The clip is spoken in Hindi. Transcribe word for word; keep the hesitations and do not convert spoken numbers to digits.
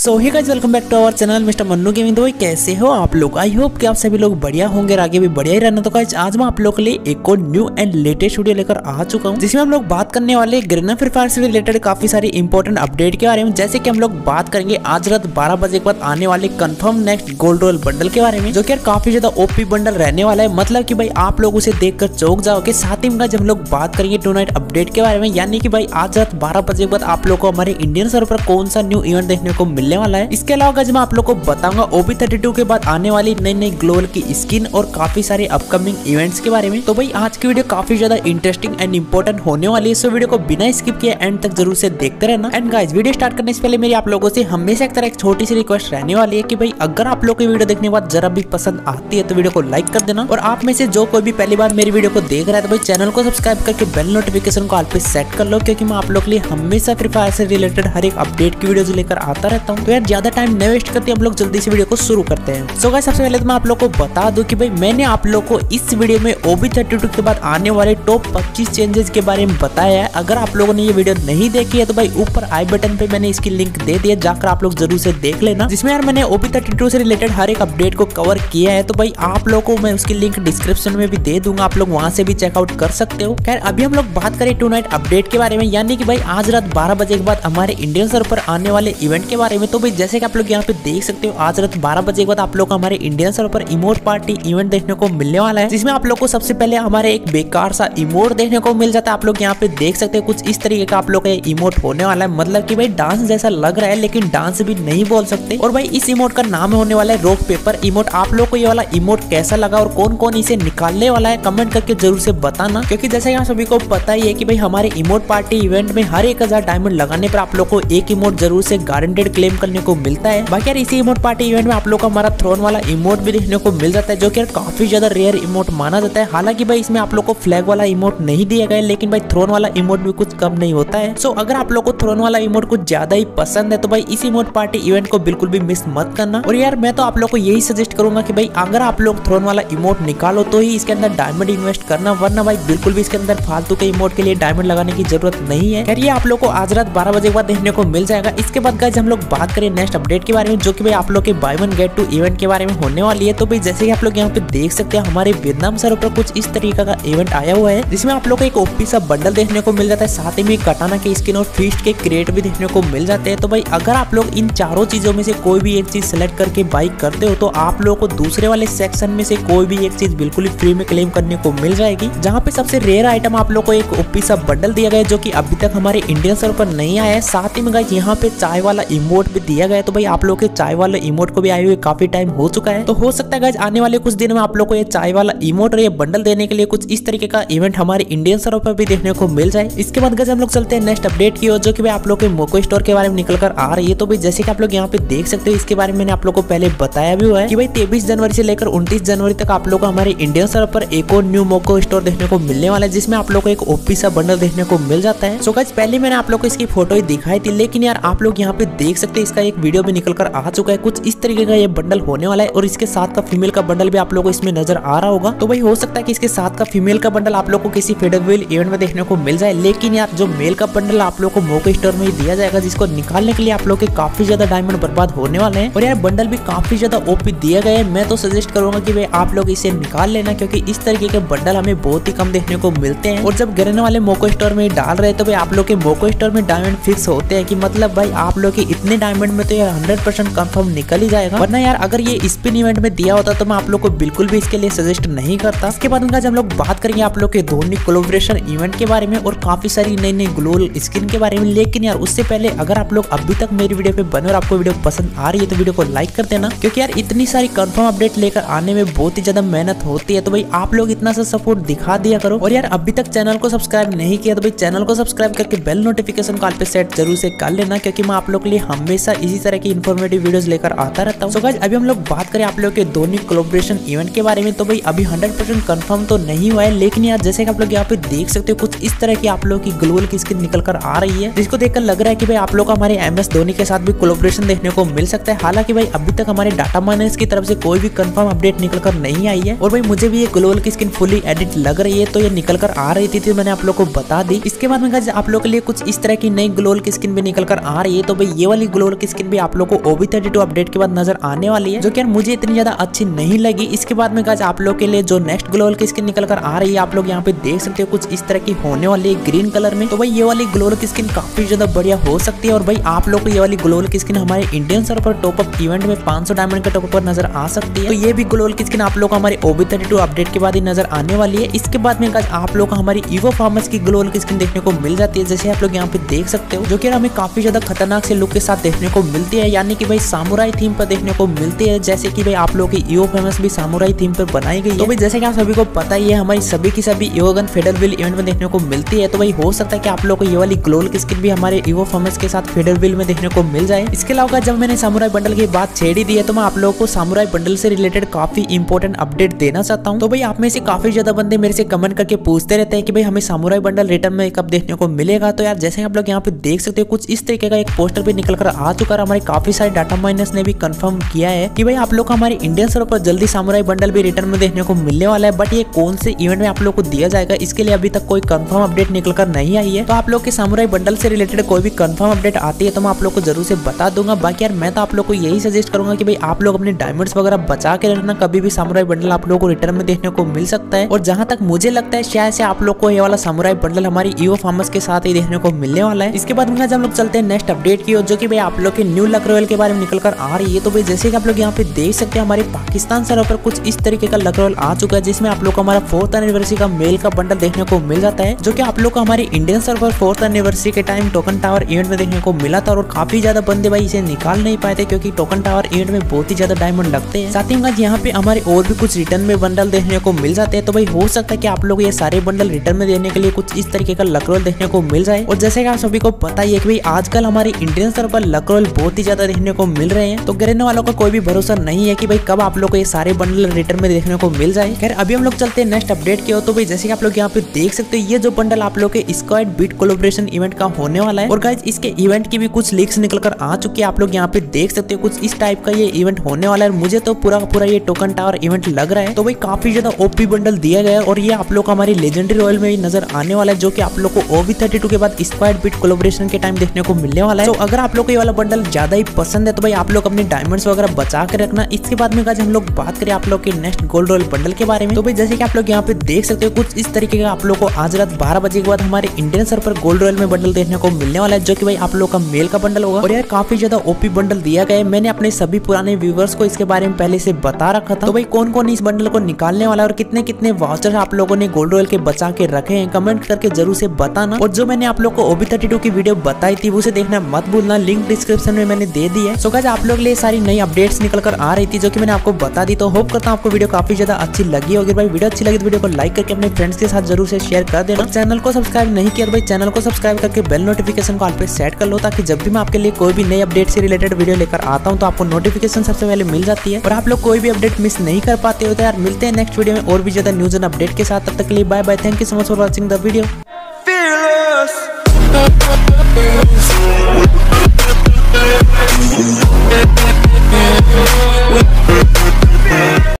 So hey guys, welcome back to our channel mister Mannu gaming. तो भाई कैसे हो आप लोग? आई होप कि आप सभी लोग बढ़िया होंगे और आगे भी बढ़िया ही रहना। तो गाइस आज मैं आप लोग के लिए एक और न्यू एंड लेटेस्ट वीडियो लेकर आ चुका हूँ, जिसमें हम लोग बात करने वाले गरेना फ्री फायर से रिलेटेड काफी सारी इंपॉर्टेंट अपडेट के बारे में, जैसे कि हम लोग बात करेंगे आज रात बारह बजे के बाद आने वाले confirm next gold royal bundle के बारे में, जो कि यार काफी ज्यादा ओपी बंडल रहने वाला है। मतलब की भाई आप लोग उसे देख कर चौंक जाओगे। साथ ही हम लोग बात करेंगे टू नाइट अपडेट के बारे में, यानी कि भाई आज रात बारह बजे के बाद आप लोग को हमारे इंडियन सर्वर पर कौन सा न्यू इवेंट देखने को मिलने वाला है। इसके अलावा मैं आप लोग को बताऊंगा ओ बी थर्टी टू के बाद आने वाली नई नई ग्लोबल की स्किन और काफी सारे अपकमिंग इवेंट्स के बारे में। तो भाई आज की वीडियो काफी ज्यादा इंटरेस्टिंग एंड इंपॉर्टेंट होने वाली है, सो वीडियो को बिना स्किप किए एंड तक जरूर से देखते रहना। एंड गाइस वीडियो स्टार्ट करने से पहले मेरी आप लोगों से हमेशा एक तरह एक छोटी सी रिक्वेस्ट रहने वाली है कि भाई अगर आप लोग की वीडियो देखने के बाद जरा भी पसंद आती है तो वीडियो को लाइक कर देना, और आप में से जो कोई भी पहली बार मेरी वीडियो को देख रहा है तो भाई चैनल को सब्सक्राइब करके बेल नोटिफिकेशन को ऑल पे सेट कर लो, क्योंकि मैं आप लोग के लिए हमेशा फ्री फायर से रिलेटेड हर एक अपडेट की वीडियो लेकर आता रहता। तो यार ज्यादा टाइम नहीं वेस्ट करते हम लोग, जल्दी से वीडियो को शुरू करते हैं। सो गाइस सबसे पहले तो मैं आप लोग को बता दूं कि भाई मैंने आप लोग को इस वीडियो में ओ बी थर्टी टू के बाद आने वाले टॉप पच्चीस चेंजेस के बारे में बताया है। अगर आप लोगों ने ये वीडियो नहीं देखी है तो भाई ऊपर आई बटन पे मैंने इसकी लिंक दे दी है, जाकर आप लोग जरूर से देख लेना, जिसमें यार मैंने ओ बी थर्टी टू से रिलेटेड हर एक अपडेट को कवर किया है। तो भाई आप लोग को मैं उसकी लिंक डिस्क्रिप्शन में भी दे दूंगा, आप लोग वहाँ से भी चेकआउट कर सकते हो। खैर अभी हम लोग बात करें टू नाइट अपडेट के बारे में, यानी कि भाई आज रात बारह बजे के बाद हमारे इंडियन सर्वर पर आने वाले इवेंट के बारे में। तो भाई जैसे कि आप लोग यहाँ पे देख सकते हो, आज रात बारह बजे के बाद आप लोग को हमारे इंडियन सर्वर पर इमोट पार्टी इवेंट देखने को मिलने वाला है, जिसमें आप लोग को सबसे पहले हमारे एक बेकार सा इमोट देखने को मिल जाता है। आप लोग यहाँ पे देख सकते हो कुछ इस तरीके का आप लोग का इमोट होने वाला है, मतलब कि भाई डांस जैसा लग रहा है लेकिन डांस भी नहीं बोल सकते। और भाई इस इमोट का नाम होने वाला है रॉक पेपर इमोट। आप लोग को ये वाला इमोट कैसा लगा और कौन कौन इसे निकालने वाला है कमेंट करके जरूर से बताना, क्योंकि जैसे यहाँ सभी को पता ही है कि भाई हमारे इमोट पार्टी इवेंट में हर एक हजार डायमंड लगाने पर आप लोग को एक इमोट जरूर से गारंटेड क्लेम करने को मिलता है। बाकी यार इसी इमोट पार्टी इवेंट में आप लोग को हमारा थ्रोन वाला इमोट भी देखने को मिल जाता है, जो कि यार काफी ज्यादा रेयर इमोट माना जाता है। हालांकि भाई इसमें आप लोग को फ्लैग वाला इमोट नहीं दिया गया, लेकिन भाई थ्रोन वाला इमोट भी कुछ कम नहीं होता है। सो अगर आप लोग को थ्रोन वाला इमोट कुछ ज्यादा ही पसंद है तो भाई इस इमोट पार्टी इवेंट को बिल्कुल भी मिस मत करना। और यार मैं तो आप लोग को यही सजेस्ट करूंगा कि भाई अगर आप लोग थ्रोन वाला इमोट निकालो तो ही इसके अंदर डायमंड इन्वेस्ट करना, वरना भाई बिल्कुल भी इसके अंदर फालतू के इमोट के लिए डायमंड लगाने की जरूरत नहीं है। ये आप लोग को आज रात बारह बजे के बाद देखने को मिल जाएगा। इसके बाद गाइस हम लोग बात करें नेक्स्ट अपडेट के बारे में, जो कि भाई आप लोग के buy one get two event के बारे में होने वाली है। तो भाई जैसे कि आप लोग यहाँ पे देख सकते हैं हमारे वियतनाम सर्वर पर कुछ इस तरीका का इवेंट आया हुआ है, जिसमें आप लोग को एक ओपी सा बंडल देखने को मिल जाता है, साथ ही में कटाना की स्किन और फीस्ट के क्रिएट भी देखने को मिल जाते हैं। तो भाई अगर आप लोग इन चारों चीजों में से कोई भी एक चीज सेलेक्ट करके बाई करते हो तो आप लोग को दूसरे वाले सेक्शन में से कोई भी एक चीज बिल्कुल ही फ्री में क्लेम करने को मिल जाएगी, जहाँ पे सबसे रेयर आइटम आप लोग को एक ओपी सा बंडल दिया गया, जो की अभी तक हमारे इंडियन सर्वर पर नहीं आया है। साथ ही में गाइस यहाँ पे चाय वाला इमोट भी दिया गया है। तो भाई आप लोग के चाय वाले इमोट को भी आए हुए काफी टाइम हो चुका है, तो हो सकता है गाइस आने वाले कुछ दिन में आप लोग को ये चाय वाला इमोट और ये बंडल देने के लिए कुछ इस तरीके का इवेंट हमारे इंडियन सर्वर पर भी देखने को मिल जाए। इसके बाद गाइस हम लोग चलते हैं नेक्स्ट अपडेट की ओर, जो कि भाई आप लोग के मोको स्टोर के बारे में निकल कर आ रही है। तो भाई जैसे कि आप लोग यहाँ पे देख सकते हो, इसके बारे में मैंने आप लोग को पहले बताया भी हुआ है कि भाई तेईस जनवरी से लेकर उनतीस जनवरी तक आप लोग को हमारे इंडियन सर्वर पर एक और न्यू मोको स्टोर देखने को मिलने वाला है, जिसमें आप लोग को एक ओपी सा बंडल देखने को मिल जाता है। सो गाइस पहले मैंने आप लोग को इसकी फोटो ही दिखाई थी, लेकिन यार आप लोग यहाँ पे देख सकते हैं इसका एक वीडियो भी निकल कर आ चुका है। कुछ इस तरीके का ये बंडल होने वाला है, और इसके साथ का फीमेल का बंडल भी आप लोगों को इसमें नजर आ रहा होगा। तो भाई हो सकता है कि इसके साथ का फीमेल का बंडल आप लोग को किसी फेडरवेल इवेंट में देखने को मिल जाए, लेकिन यार जो मेल का बंडल आप लोग को मोको स्टोर में ही दिया जाएगा, जिसको निकालने के लिए आप लोग के काफी ज्यादा डायमंड बर्बाद होने वाले हैं। और यार बंडल भी काफी ज्यादा ओपी दिया गया है। मैं तो सजेस्ट करूंगा कि भाई आप लोग इसे निकाल लेना, क्योंकि इस तरीके के बंडल हमें बहुत ही कम देखने को मिलते हैं। और जब गरेना वाले मोको स्टोर में डाल रहे तो भाई आप लोग के मोको स्टोर में डायमंड फिक्स होते हैं कि मतलब भाई आप लोग के इतने डायमंड में तो यार हंड्रेड परसेंट कंफर्म निकल ही जाएगा, वरना यार अगर ये स्पिन इवेंट में दिया होता तो मैं आप लोग को बिल्कुल भी इसके लिए सजेस्ट नहीं करता। इसके बाद उनका जब हम लोग बात करेंगे आप लोग के धोनी कोलैबोरेशन इवेंट के बारे में और काफी सारी नई नई ग्लोबल स्किन के बारे में, लेकिन यार उससे पहले अगर आप लोग अभी तक मेरी वीडियो पे बने और आपको वीडियो पसंद आ रही है तो वीडियो को लाइक कर देना, क्योंकि यार इतनी सारी कंफर्म अपडेट लेकर आने में बहुत ही ज्यादा मेहनत होती है। तो भाई आप लोग इतना सा सपोर्ट दिखा दिया करो, और यार अभी तक चैनल को सब्सक्राइब नहीं किया तो भाई चैनल को सब्सक्राइब करके बेल नोटिफिकेशन कॉल पे सेट जरूर से कर लेना, क्योंकि मैं आप लोग के लिए हमेशा इसी तरह की इन्फॉर्मेटिव वीडियोस लेकर आता रहता हूँ। सो गाइस अभी हम लोग बात करें आप लोग के धोनी कोलैबोरेशन इवेंट के बारे में, तो भाई अभी हंड्रेड परसेंट कंफर्म तो नहीं हुआ है, लेकिन यार जैसे कि आप लोग यहाँ पे देख सकते हो कुछ इस तरह की आप लोग की ग्लोबल की स्किन निकल कर आ रही है, जिसको देखकर लग रहा है कि भाई आप लोग का हमारे एम एस धोनी के साथ भी कोलैबोरेशन देखने को मिल सकता है। हालांकि भाई अभी तक हमारे डाटा माइनर्स की तरफ से कोई भी कंफर्म अपडेट निकल कर नहीं आई है, और भाई मुझे भी ये ग्लोबल की स्किन फुली एडिट लग रही है, तो ये निकल कर आ रही थी तो मैंने आप लोग को बता दी। इसके बाद में आप लोग के लिए कुछ इस तरह की नई ग्लोबल की स्किन भी निकल कर आ रही है। तो भाई ये वाली ग्लोबल लोगों की स्किन भी आप लोगों को O B thirty two update के बाद नजर आने वाली है, जो कि मुझे इतनी ज्यादा अच्छी नहीं लगी। इसके बाद में गाइस आप लोग के लिए जो नेक्स्ट ग्लोअल की स्किन निकल कर आ रही है, आप लोग यहाँ पे देख सकते हो कुछ इस तरह की होने वाली है ग्रीन कलर में। तो भाई ये वाली ग्लोअल की स्किन काफी ज्यादा बढ़िया हो सकती है। और भाई आप लोग को ये वाली ग्लोअल की स्किन हमारे इंडियन सर्वर पर टॉपअप इवेंट में पाँच सौ डायमंड के टॉपअप पर नजर आ सकती है। तो ये भी ग्लोअल की स्किन आप लोग हमारे O B thirty two update के बाद ही नजर आने वाली है। इसके बाद में गाइस आप लोग हमारी इवो फार्मर्स की ग्लोअल की स्किन देखने को मिल जाती है, जैसे आप लोग यहाँ पे देख सकते हो, जो कि हमें काफी ज्यादा खतरनाक से लुक के साथ देखने को मिलती है, यानी कि भाई सामुराई थीम पर देखने को मिलती है, जैसे कि भाई आप लोग की इवो फार्मर्स भी सामुराई थीम पर बनाई गई है। तो भाई जैसे कि आप सभी को पता ही है, हमारी सभी की सभी इवो गन फेडरविल इवेंट में देखने को मिलती है। तो भाई हो सकता है कि आप लोग को ये वाली ग्लोअल की स्किन भी हमारे इवो फार्मर्स के साथ फेडरविल में देखने को मिल जाए। इसके अलावा जब मैंने सामुराई बंडल की बात छेड़ी दी है, तो मैं आप लोगों को सामुराई बंडल से रिलेटेड काफी इंपॉर्टेंट अपडेट देना चाहता हूँ। तो भाई आप में से काफी ज्यादा बंदे मेरे से कमेंट करके पूछते रहते हैं कि भाई हमें सामुराई बंडल रिटर्न में कब देखने को मिलेगा। तो यार जैसे आप लोग यहाँ पे देख सकते हो कुछ इस तरीके का एक पोस्टर भी निकल कर आ चुका है। हमारे काफी सारे डाटा माइनर्स ने भी कंफर्म किया है कि भाई आप लोग हमारे इंडियन सर्वर पर जल्दी सामुराई बंडल भी रिटर्न में देखने को मिलने वाला है। बट ये कौन से इवेंट में आप लोग को दिया जाएगा, इसके लिए अभी तक कोई कंफर्म अपडेट निकल कर नहीं आई है। तो आप लोग के सामुराई बंडल से रिलेटेड कोई भी कंफर्म अपडेट आती है तो मैं आप लोग को जरूर से बता दूंगा। बाकी यार मैं तो आप लोग को यही सजेस्ट करूंगा कि भाई आप लोग अपने डायमंड्स वगैरह बचा के रखना, कभी भी सामुराई बंडल आप लोग को रिटर्न में देखने को मिल सकता है। और जहां तक मुझे लगता है शायद से आप लोग को ये वाला सामुराई बंडल हमारी इवो फार्मर्स के साथ ही देखने को मिलने वाला है। इसके बाद हम लोग चलते हैं नेक्स्ट अपडेट की ओर, जो कि भाई आप लोग के न्यू लक रॉयल के बारे में निकल कर आ रही है। तो भाई जैसे कि आप लोग यहाँ पे देख सकते हैं, हमारे पाकिस्तान सर्वर पर कुछ इस तरीके का लक रॉयल आ चुका है, जिसमें आप लोग को हमारा फोर्थ एनिवर्सरी का मेल का बंडल देखने को मिल जाता है, जो कि आप लोग को हमारे इंडियन सर्वर फोर्थ एनिवर्सरी के टाइम टोकन टावर इवेंट में देखने को मिला था। और काफी ज्यादा बंदे भाई इसे निकाल नहीं पाए थे, क्योंकि टोकन टावर इवेंट में बहुत ही ज्यादा डायमंड लगते हैं। साथ ही गाइस यहाँ पे हमारे और भी कुछ रिटर्न में बंडल देखने को मिल जाते हैं। तो भाई हो सकता है कि आप लोग ये सारे बंडल रिटर्न में देने के लिए कुछ इस तरीके का लक रॉयल देखने को मिल जाए। और जैसे कि आप सभी को पता ही है कि भाई आजकल हमारे इंडियन सर्वर पर लक रॉयल बहुत ही ज्यादा देखने को मिल रहे हैं। तो गरेना वालों का कोई भी भरोसा नहीं है कि भाई कब आप लोग को ये सारे बंडल रिटर्न में देखने को मिल जाए। खैर अभी हम लोग चलते हैं नेक्स्ट अपडेट की ओर। तो भाई जैसे कि आप लोग यहाँ पे देख सकते हो, ये जो बंडल आप लोग के स्क्वाड बीट कोलैबोरेशन इवेंट का होने वाला है। और गाइस इसके इवेंट की भी कुछ लीक्स निकल कर आ चुकी है। आप लोग यहाँ पे देख सकते हो कुछ इस टाइप का ये इवेंट होने वाला है। मुझे तो पूरा पूरा ये टोकन टावर इवेंट लग रहा है। तो भाई काफी ज्यादा ओपी बंडल दिया गया है और ये आप लोग हमारी लेजेंडरी रॉयल में भी नजर आने वाला है, जो कि आप लोग को ओ बी थर्टी टू के बाद स्क्वाड बीट कोलैबोरेशन के टाइम देखने को मिलने वाला है। तो अगर आप लोग को ये वाला बंडल ज्यादा ही पसंद है तो भाई आप लोग अपने डायमंड्स वगैरह बचा के रखना। इसके बाद में गाइस हम लोग बात करें आप लोग के नेक्स्ट गोल्ड रॉयल बंडल के बारे में। तो भाई जैसे कि आप लोग यहाँ पे देख सकते हो कुछ इस तरीके का आप लोग को आज रात बारह बजे के बाद हमारे इंडियन सर्वर पर गोल्ड रॉयल में बंडल देखने को मिलने वाला है, जो की भाई आप लोग का मेल का बंडल होगा। और यार काफी ज्यादा ओपी बंडल दिया गया है। मैंने अपने सभी पुराने व्यूवर्स को इसके बारे में पहले से बता रखा था। तो भाई कौन कौन इस बंडल को निकालने वाला और कितने कितने वाउचर आप लोगों ने गोल्ड रॉयल के बचा के रखे हैं, कमेंट करके जरूर से बताना। और जो मैंने आप लोग को ओ बी थर्टी टू की वीडियो बताई थी उसे देखना मत भूलना, लिंक डिस्क्रिप्शन में मैंने दे दी है। सो गाइस आप लोग लिए सारी नई अपडेट्स निकल कर आ रही थी जो कि मैंने आपको बता दी। तो होप करता हूँ आपको वीडियो काफी ज्यादा अच्छी लगी होगी। भाई वीडियो अच्छी लगी तो वीडियो को लाइक करके अपने फ्रेंड्स के साथ जरूर से शेयर कर देना। चैनल को सब्सक्राइब नहीं किया भाई चैनल को सब्सक्राइब करके बेल नोटिफिकेशन को ऑल पे सेट कर लो, ताकि जब भी मैं आपके लिए कोई भी नई अपडेट से रिलेटेड वीडियो लेकर आता हूँ तो आपको नोटिफिकेशन सबसे पहले मिल जाती है और आप लोग कोई भी अपडेट मिस नहीं कर पाते हो। तो यार मिलते हैं नेक्स्ट वीडियो में और भी ज्यादा न्यूज एंड अपडेट के साथ। तब तक के लिए bye bye. Thank you so much for watching the video.